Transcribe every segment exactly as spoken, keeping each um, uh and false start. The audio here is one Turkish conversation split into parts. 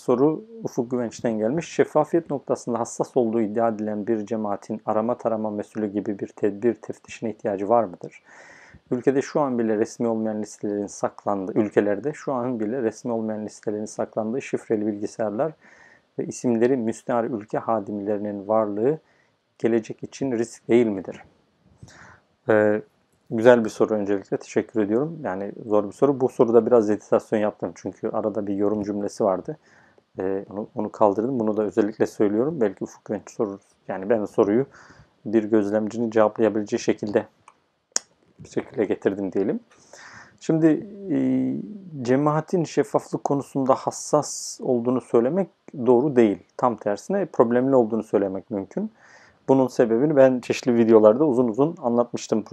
soru Ufuk Güvenç'ten gelmiş. Şeffafiyet noktasında hassas olduğu iddia edilen bir cemaatin arama tarama mesulü gibi bir tedbir teftişine ihtiyacı var mıdır? Ülkede şu an bile resmi olmayan listelerin saklandığı, ülkelerde şu an bile resmi olmayan listelerin saklandığı şifreli bilgisayarlar ve isimleri müstehar ülke hadimlerinin varlığı gelecek için risk değil midir? Ee, güzel bir soru, öncelikle teşekkür ediyorum. Yani zor bir soru. Bu soruda biraz editasyon yaptım çünkü arada bir yorum cümlesi vardı. Ee, onu, onu kaldırdım. Bunu da özellikle söylüyorum. Belki Ufuk Güvenç sorur. Yani ben soruyu bir gözlemcinin cevaplayabileceği şekilde bir şekilde getirdim diyelim. Şimdi e, cemaatin şeffaflık konusunda hassas olduğunu söylemek doğru değil. Tam tersine problemli olduğunu söylemek mümkün. Bunun sebebini ben çeşitli videolarda uzun uzun anlatmıştım.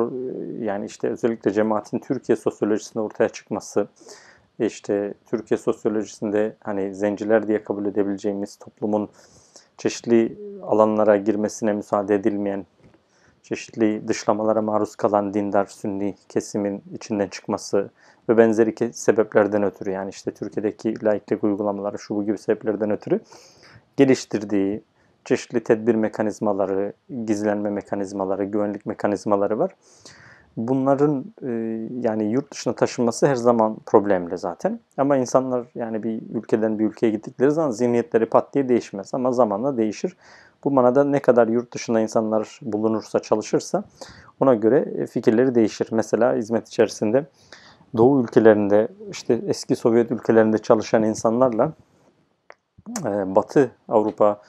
Yani işte özellikle cemaatin Türkiye sosyolojisinde ortaya çıkması, işte Türkiye sosyolojisinde hani zenciler diye kabul edebileceğimiz toplumun çeşitli alanlara girmesine müsaade edilmeyen, çeşitli dışlamalara maruz kalan dindar, sünni kesimin içinden çıkması ve benzeri sebeplerden ötürü, yani işte Türkiye'deki laiklik uygulamaları, şu bu gibi sebeplerden ötürü geliştirdiği çeşitli tedbir mekanizmaları, gizlenme mekanizmaları, güvenlik mekanizmaları var. Bunların e, yani yurt dışına taşınması her zaman problemli zaten. Ama insanlar yani bir ülkeden bir ülkeye gittikleri zaman zihniyetleri pat diye değişmez. Ama zamanla değişir. Bu manada ne kadar yurt dışında insanlar bulunursa, çalışırsa ona göre fikirleri değişir. Mesela hizmet içerisinde Doğu ülkelerinde, işte eski Sovyet ülkelerinde çalışan insanlarla e, Batı Avrupa,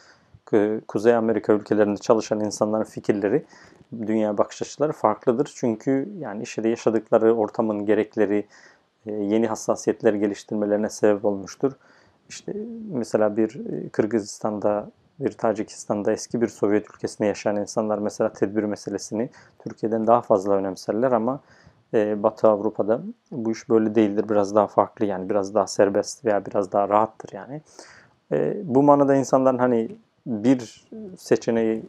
Kuzey Amerika ülkelerinde çalışan insanların fikirleri, dünya bakış açıları farklıdır. Çünkü yani işte yaşadıkları ortamın gerekleri, yeni hassasiyetler geliştirmelerine sebep olmuştur. İşte mesela bir Kırgızistan'da, bir Tacikistan'da, eski bir Sovyet ülkesinde yaşayan insanlar mesela tedbir meselesini Türkiye'den daha fazla önemserler ama Batı Avrupa'da bu iş böyle değildir. Biraz daha farklı, yani biraz daha serbest veya biraz daha rahattır yani. Bu manada insanların hani bir seçeneği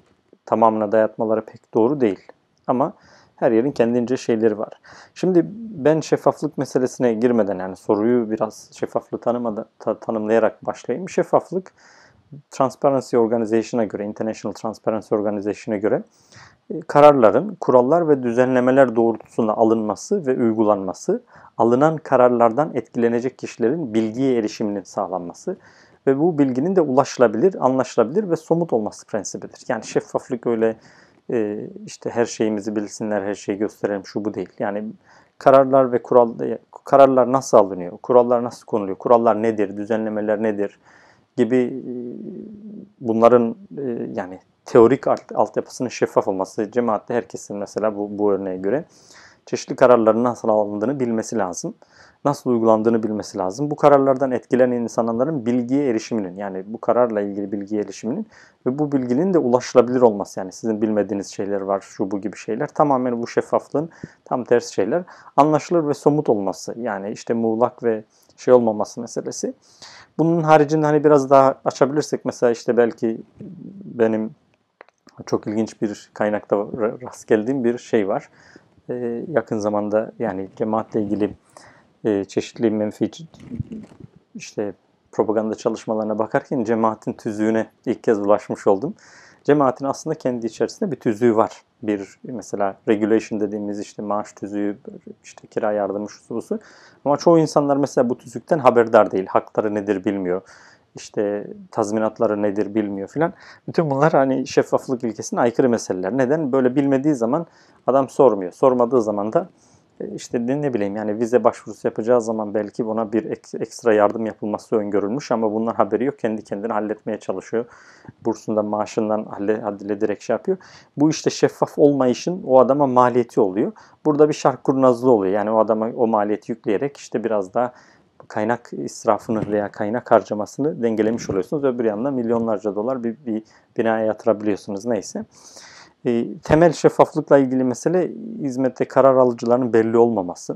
tamamına dayatmaları pek doğru değil. Ama her yerin kendince şeyleri var. Şimdi ben şeffaflık meselesine girmeden, yani soruyu biraz şeffaflığı tanımadan, ta, tanımlayarak başlayayım. Şeffaflık, Transparency Organization'a göre, International Transparency Organization'a göre kararların, kurallar ve düzenlemeler doğrultusunda alınması ve uygulanması, alınan kararlardan etkilenecek kişilerin bilgiye erişiminin sağlanması ve bu bilginin de ulaşılabilir, anlaşılabilir ve somut olması prensibidir. Yani şeffaflık öyle e, işte her şeyimizi bilsinler, her şeyi gösterelim, şu bu değil. Yani kararlar ve kural, kararlar nasıl alınıyor, kurallar nasıl konuluyor, kurallar nedir, düzenlemeler nedir gibi e, bunların e, yani teorik alt, altyapısının şeffaf olması. Cemaatte herkesin mesela bu, bu örneğe göre çeşitli kararların nasıl alındığını bilmesi lazım. Nasıl uygulandığını bilmesi lazım. Bu kararlardan etkilenen insanların bilgiye erişiminin, yani bu kararla ilgili bilgiye erişiminin ve bu bilginin de ulaşılabilir olması, yani sizin bilmediğiniz şeyler var, şu bu gibi şeyler. Tamamen bu şeffaflığın tam tersi şeyler. Anlaşılır ve somut olması, yani işte muğlak ve şey olmaması meselesi. Bunun haricinde hani biraz daha açabilirsek mesela işte belki benim çok ilginç bir kaynakta rast geldiğim bir şey var. Ee, yakın zamanda yani cemaatle ilgili Ee, çeşitli menfi işte propaganda çalışmalarına bakarken cemaatin tüzüğüne ilk kez ulaşmış oldum. Cemaatin aslında kendi içerisinde bir tüzüğü var. Bir mesela regulation dediğimiz işte maaş tüzüğü, işte kira yardımı, şusu busu. Ama çoğu insanlar mesela bu tüzükten haberdar değil. Hakları nedir bilmiyor. İşte tazminatları nedir bilmiyor filan. Bütün bunlar hani şeffaflık ilkesine aykırı meseleler. Neden? Böyle bilmediği zaman adam sormuyor. Sormadığı zaman da İşte ne bileyim yani vize başvurusu yapacağı zaman belki ona bir ekstra yardım yapılması öngörülmüş ama bundan haberi yok. Kendi kendini halletmeye çalışıyor. Bursundan, maaşından hallederek şey yapıyor. Bu işte şeffaf olmayışın o adama maliyeti oluyor. Burada bir şark kurnazlığı oluyor. Yani o adama o maliyeti yükleyerek işte biraz daha kaynak israfını veya kaynak harcamasını dengelemiş oluyorsunuz. Öbür yandan milyonlarca dolar bir, bir binaya yatırabiliyorsunuz, neyse. Temel şeffaflıkla ilgili mesele hizmette karar alıcılarının belli olmaması,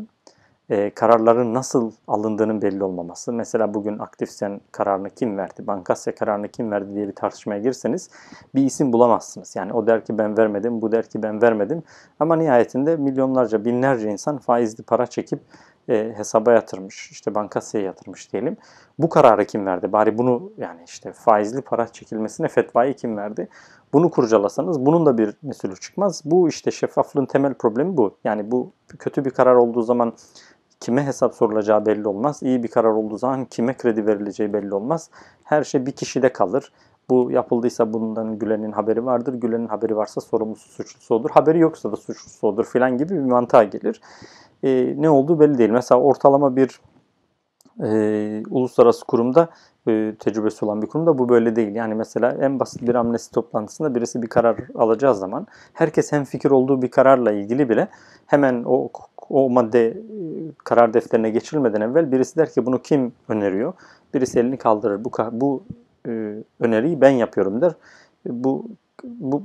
kararların nasıl alındığının belli olmaması. Mesela bugün Aktifsen kararını kim verdi, Bankasya kararını kim verdi diye bir tartışmaya girseniz bir isim bulamazsınız. Yani o der ki ben vermedim, bu der ki ben vermedim ama nihayetinde milyonlarca, binlerce insan faizli para çekip e, hesaba yatırmış, işte bankasıya yatırmış diyelim. Bu kararı kim verdi? Bari bunu, yani işte faizli para çekilmesine fetvayı kim verdi? Bunu kurcalasanız bunun da bir mesulü çıkmaz. Bu işte şeffaflığın temel problemi bu. Yani bu kötü bir karar olduğu zaman kime hesap sorulacağı belli olmaz. İyi bir karar olduğu zaman kime kredi verileceği belli olmaz. Her şey bir kişide kalır. Bu yapıldıysa bundan Gülen'in haberi vardır. Gülen'in haberi varsa sorumlusu suçlusu odur. Haberi yoksa da suçlusu odur filan gibi bir mantığa gelir. Ee, ne olduğu belli değil. Mesela ortalama bir e, uluslararası kurumda, e, tecrübesi olan bir kurumda bu böyle değil. Yani mesela en basit bir amnesti toplantısında birisi bir karar alacağı zaman herkes hemfikir olduğu bir kararla ilgili bile hemen o o madde karar defterine geçirilmeden evvel birisi der ki bunu kim öneriyor? Birisi elini kaldırır. Bu bu e, öneriyi ben yapıyorum der. Bu bu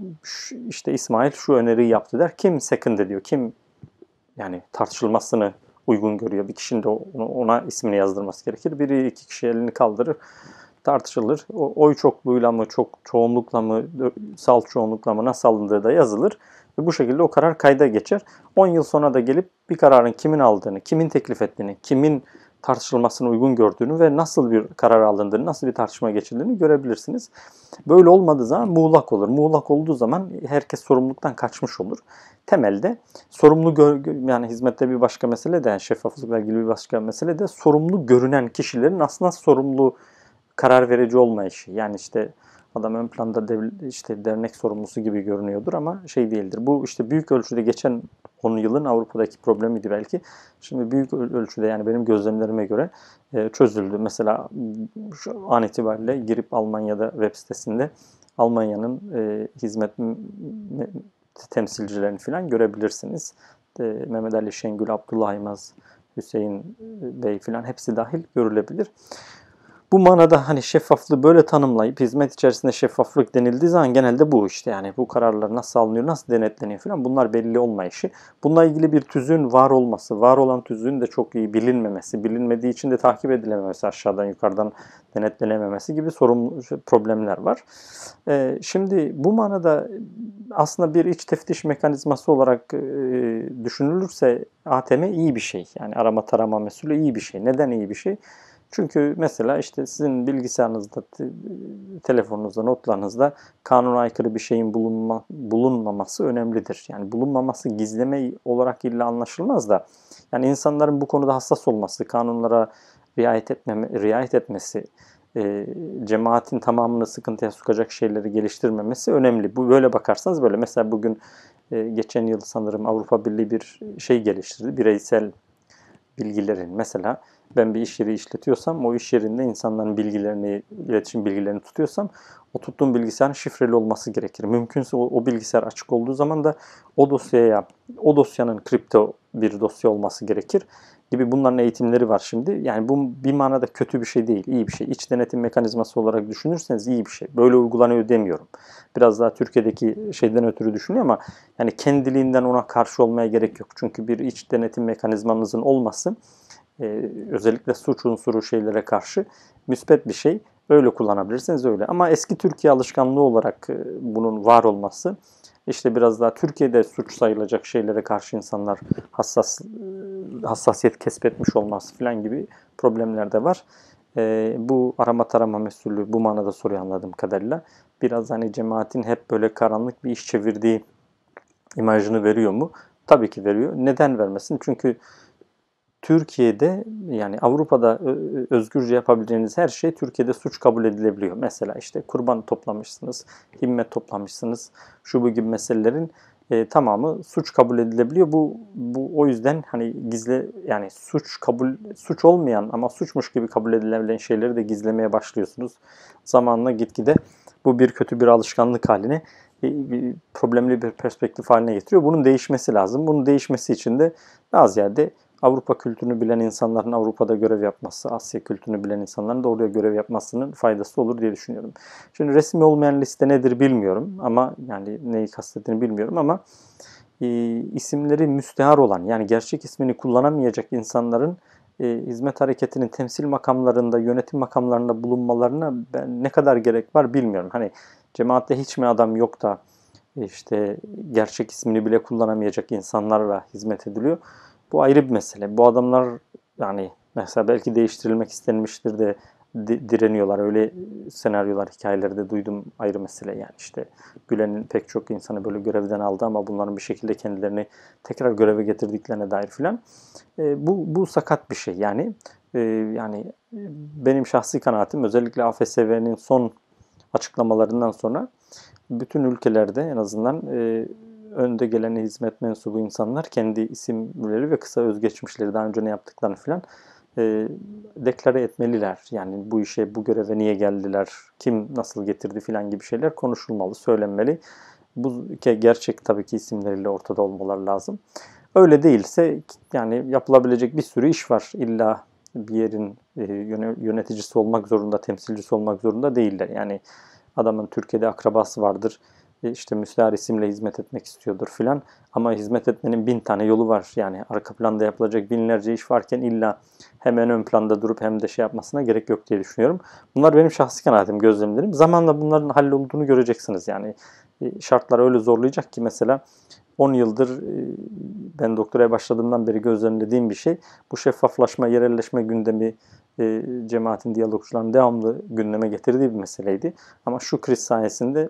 işte İsmail şu öneriyi yaptı der. Kim second ediyor? Kim yani tartışılmasını uygun görüyor? Bir kişinin de ona ismini yazdırması gerekir. Biri iki kişi elini kaldırır. Tartışılır. O, oy çokluğuyla mı, çok çoğunlukla mı, sal çoğunlukla mı, nasıl alındığı da yazılır. Ve bu şekilde o karar kayda geçer. on yıl sonra da gelip bir kararın kimin aldığını, kimin teklif ettiğini, kimin tartışılmasını uygun gördüğünü ve nasıl bir karar alındığını, nasıl bir tartışma geçirdiğini görebilirsiniz. Böyle olmadığı zaman muğlak olur. Muğlak olduğu zaman herkes sorumluluktan kaçmış olur. Temelde sorumlu, gör- yani hizmette bir başka mesele de, yani şeffaflıkla ilgili bir başka mesele de sorumlu görünen kişilerin aslında sorumlu karar verici olmayışı. Yani işte adam ön planda dev, işte dernek sorumlusu gibi görünüyordur ama şey değildir. Bu işte büyük ölçüde geçen on yılın Avrupa'daki problemiydi belki. Şimdi büyük ölçüde, yani benim gözlemlerime göre e, çözüldü. Mesela şu an itibariyle girip Almanya'da web sitesinde Almanya'nın e, hizmet temsilcilerini falan görebilirsiniz. E, Mehmet Ali Şengül, Abdullah Aymaz, Hüseyin Bey falan hepsi dahil görülebilir. Bu manada hani şeffaflığı böyle tanımlayıp hizmet içerisinde şeffaflık denildiği zaman genelde bu işte, yani bu kararlar nasıl alınıyor, nasıl denetleniyor falan, bunlar belli olmayışı. Bununla ilgili bir tüzüğün var olması, var olan tüzüğün de çok iyi bilinmemesi, bilinmediği için de takip edilememesi, aşağıdan yukarıdan denetlenememesi gibi sorumlu problemler var. Ee, şimdi bu manada aslında bir iç teftiş mekanizması olarak e, düşünülürse A T M iyi bir şey. Yani arama tarama mesulü iyi bir şey. Neden iyi bir şey? Çünkü mesela işte sizin bilgisayarınızda, telefonunuzda, notlarınızda kanuna aykırı bir şeyin bulunma, bulunmaması önemlidir. Yani bulunmaması gizleme olarak illa anlaşılmaz da, yani insanların bu konuda hassas olması, kanunlara riayet etmeme, riayet etmesi, e, cemaatin tamamını sıkıntıya sokacak şeyleri geliştirmemesi önemli. Bu böyle bakarsanız böyle. Mesela bugün e, geçen yıl sanırım Avrupa Birliği bir şey geliştirdi. Bireysel bilgilerin, mesela ben bir iş yeri işletiyorsam, o iş yerinde insanların bilgilerini, iletişim bilgilerini tutuyorsam, o tuttuğum bilgisayarın şifreli olması gerekir. Mümkünse o, o bilgisayar açık olduğu zaman da o dosyaya, o dosyanın kripto bir dosya olması gerekir gibi bunların eğitimleri var şimdi. Yani bu bir manada kötü bir şey değil, iyi bir şey. İç denetim mekanizması olarak düşünürseniz iyi bir şey. Böyle uygulanıyor demiyorum. Biraz daha Türkiye'deki şeyden ötürü düşünüyor ama yani kendiliğinden ona karşı olmaya gerek yok. Çünkü bir iç denetim mekanizmamızın olması, Ee, özellikle suç unsuru şeylere karşı müspet bir şey. Öyle kullanabilirsiniz, öyle. Ama eski Türkiye alışkanlığı olarak e, bunun var olması, işte biraz daha Türkiye'de suç sayılacak şeylere karşı insanlar hassas e, hassasiyet kesbetmiş olması falan gibi problemler de var. E, bu arama tarama mesulü bu manada soruyu anladığım kadarıyla biraz hani cemaatin hep böyle karanlık bir iş çevirdiği imajını veriyor mu? Tabii ki veriyor. Neden vermesin? Çünkü Türkiye'de, yani Avrupa'da özgürce yapabileceğiniz her şey Türkiye'de suç kabul edilebiliyor. Mesela işte kurban toplamışsınız, himmet toplamışsınız, şu bu gibi meselelerin e, tamamı suç kabul edilebiliyor. Bu bu o yüzden hani gizli, yani suç kabul suç olmayan ama suçmuş gibi kabul edilebilen şeyleri de gizlemeye başlıyorsunuz. Zamanla gitgide bu bir kötü bir alışkanlık haline, bir problemli bir perspektif haline getiriyor. Bunun değişmesi lazım. Bunun değişmesi için de daha ziyade Avrupa kültürünü bilen insanların Avrupa'da görev yapması, Asya kültürünü bilen insanların da orada görev yapmasının faydası olur diye düşünüyorum. Şimdi resmi olmayan liste nedir bilmiyorum ama, yani neyi kastettiğini bilmiyorum ama e, isimleri müstehar olan, yani gerçek ismini kullanamayacak insanların e, hizmet hareketinin temsil makamlarında, yönetim makamlarında bulunmalarına ben ne kadar gerek var bilmiyorum. Hani cemaatte hiç mi adam yok da işte gerçek ismini bile kullanamayacak insanlarla hizmet ediliyor? Bu ayrı bir mesele. Bu adamlar yani mesela belki değiştirilmek istenmiştir de direniyorlar. Öyle senaryolar, hikayeleri de duydum, ayrı mesele yani. İşte Gülen'in pek çok insanı böyle görevden aldı ama bunların bir şekilde kendilerini tekrar göreve getirdiklerine dair filan. E, bu, bu sakat bir şey yani. E, yani benim şahsi kanaatim, özellikle A F S V'nin son açıklamalarından sonra bütün ülkelerde en azından e, önde gelen hizmet mensubu insanlar kendi isimleri ve kısa özgeçmişleri, daha önce ne yaptıklarını filan E, deklare etmeliler. Yani bu işe, bu göreve niye geldiler, kim nasıl getirdi filan gibi şeyler konuşulmalı, söylenmeli. Bu gerçek tabii ki isimleriyle ortada olmaları lazım. Öyle değilse yani yapılabilecek bir sürü iş var. İlla bir yerin e, yöneticisi olmak zorunda, temsilcisi olmak zorunda değiller. Yani adamın Türkiye'de akrabası vardır, e, işte müstahar isimle hizmet etmek istiyordur filan. Ama hizmet etmenin bin tane yolu var. Yani arka planda yapılacak binlerce iş varken illa hemen ön planda durup hem de şey yapmasına gerek yok diye düşünüyorum. Bunlar benim şahsi kanaatim, gözlemlerim. Zamanla bunların hallolduğunu göreceksiniz. Yani şartlar öyle zorlayacak ki, mesela on yıldır ben doktoraya başladığımdan beri gözlemlediğim bir şey. Bu şeffaflaşma, yerelleşme gündemi cemaatin, diyalogcuların devamlı gündeme getirdiği bir meseleydi. Ama şu kriz sayesinde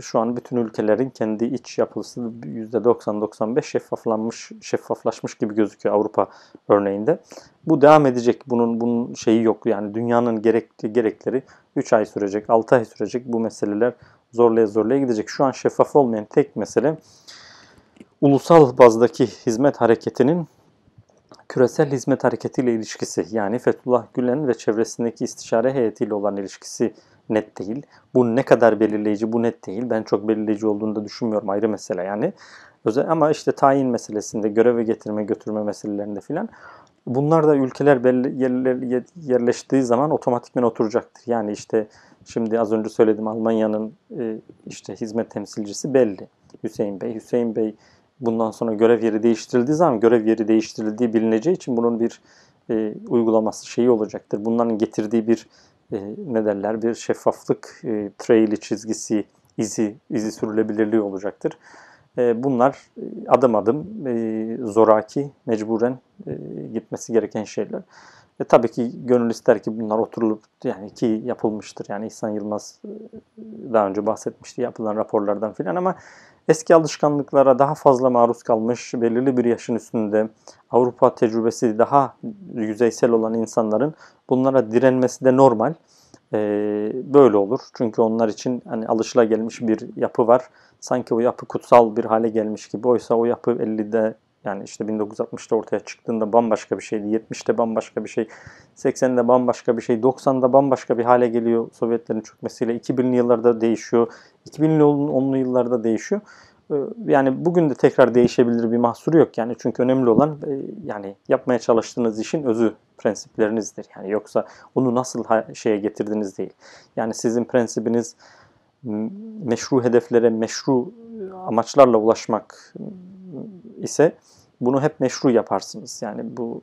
şu an bütün ülkelerin kendi iç yapısı yüzde doksan doksan beş şeffaflanmış, şeffaflaşmış gibi gözüküyor Avrupa örneğinde. Bu devam edecek. Bunun bunun şeyi yok. Yani dünyanın gerekli gerekleri üç ay sürecek, altı ay sürecek. Bu meseleler zorlaya zorlaya gidecek. Şu an şeffaf olmayan tek mesele ulusal bazdaki hizmet hareketinin küresel hizmet hareketiyle ilişkisi. Yani Fethullah Gülen ve çevresindeki istişare heyetiyle olan ilişkisi net değil. Bu ne kadar belirleyici, bu net değil. Ben çok belirleyici olduğunu da düşünmüyorum, ayrı mesele yani. Özel, ama işte tayin meselesinde, göreve getirme götürme meselelerinde filan, bunlar da ülkeler belli, yerler, yerleştiği zaman otomatikmen oturacaktır. Yani işte şimdi az önce söyledim, Almanya'nın e, işte hizmet temsilcisi belli, Hüseyin Bey. Hüseyin Bey bundan sonra görev yeri değiştirildiği zaman, görev yeri değiştirildiği bilineceği için bunun bir e, uygulaması şeyi olacaktır. Bunların getirdiği bir E, ne derler bir şeffaflık e, traili çizgisi, izi izi sürülebilirliği olacaktır. E, bunlar adım adım e, zoraki, mecburen e, gitmesi gereken şeyler. E, tabii ki gönül ister ki bunlar oturulup, yani ki yapılmıştır. Yani İhsan Yılmaz e, daha önce bahsetmişti yapılan raporlardan filan, ama eski alışkanlıklara daha fazla maruz kalmış, belirli bir yaşın üstünde Avrupa tecrübesi daha yüzeysel olan insanların bunlara direnmesi de normal. Ee, böyle olur. Çünkü onlar için hani alışılagelmiş bir yapı var. Sanki o yapı kutsal bir hale gelmiş gibi. Oysa o yapı ellide, yani işte bin dokuz yüz altmışta ortaya çıktığında bambaşka bir şeydi. yetmişte bambaşka bir şey, seksende bambaşka bir şey, doksanda bambaşka bir hale geliyor Sovyetlerin çökmesiyle. iki binli yıllarda değişiyor, iki binli onlu yıllarda değişiyor. Yani bugün de tekrar değişebilir, bir mahsuru yok yani. Çünkü önemli olan yani yapmaya çalıştığınız işin özü, prensiplerinizdir. Yani yoksa onu nasıl şeye getirdiniz değil. Yani sizin prensibiniz meşru hedeflere, meşru amaçlarla ulaşmak ise bunu hep meşru yaparsınız. Yani bu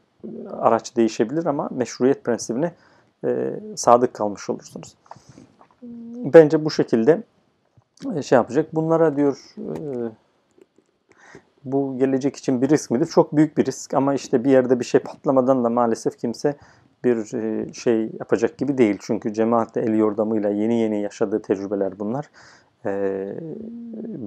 araç değişebilir ama meşruiyet prensibine e, sadık kalmış olursunuz. Bence bu şekilde e, şey yapacak. Bunlara diyor e, bu gelecek için bir risk midir? Çok büyük bir risk, ama işte bir yerde bir şey patlamadan da maalesef kimse bir e, şey yapacak gibi değil. Çünkü cemaatle, el yordamıyla yeni yeni yaşadığı tecrübeler bunlar. E,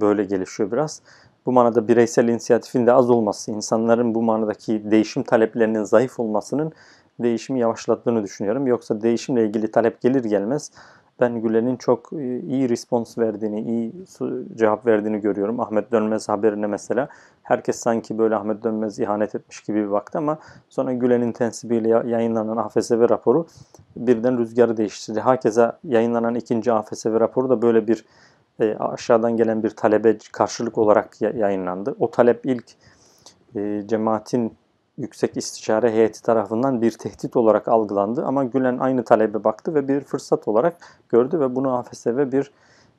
böyle gelişiyor biraz. Bu manada bireysel inisiyatifin de az olması, insanların bu manadaki değişim taleplerinin zayıf olmasının değişimi yavaşlattığını düşünüyorum. Yoksa değişimle ilgili talep gelir gelmez ben Gülen'in çok iyi respons verdiğini, iyi cevap verdiğini görüyorum. Ahmet Dönmez haberine mesela herkes sanki böyle Ahmet Dönmez ihanet etmiş gibi bir baktı, ama sonra Gülen'in tensibiyle yayınlanan A F S V raporu birden rüzgarı değiştirdi. Hakeza yayınlanan ikinci A F S V raporu da böyle bir E, aşağıdan gelen bir talebe karşılık olarak yayınlandı. O talep ilk e, cemaatin yüksek istişare heyeti tarafından bir tehdit olarak algılandı. Ama Gülen aynı talebe baktı ve bir fırsat olarak gördü ve bunu A F S V bir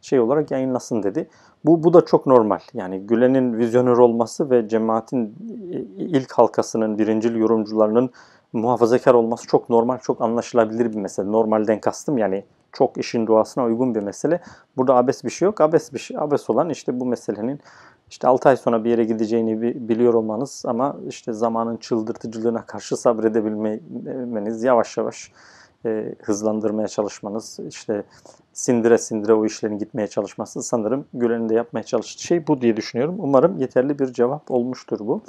şey olarak yayınlasın dedi. Bu, bu da çok normal. Yani Gülen'in vizyoner olması ve cemaatin ilk halkasının, birincil yorumcularının muhafazakar olması çok normal, çok anlaşılabilir bir mesele. Normalden kastım yani çok işin doğasına uygun bir mesele. Burada abes bir şey yok. Abes bir şey, abes olan işte bu meselenin işte altı ay sonra bir yere gideceğini biliyor olmanız ama işte zamanın çıldırtıcılığına karşı sabredebilmeniz, yavaş yavaş e, hızlandırmaya çalışmanız, işte sindire sindire o işlerin gitmeye çalışması sanırım Gülen'in de yapmaya çalıştığı şey bu diye düşünüyorum. Umarım yeterli bir cevap olmuştur bu.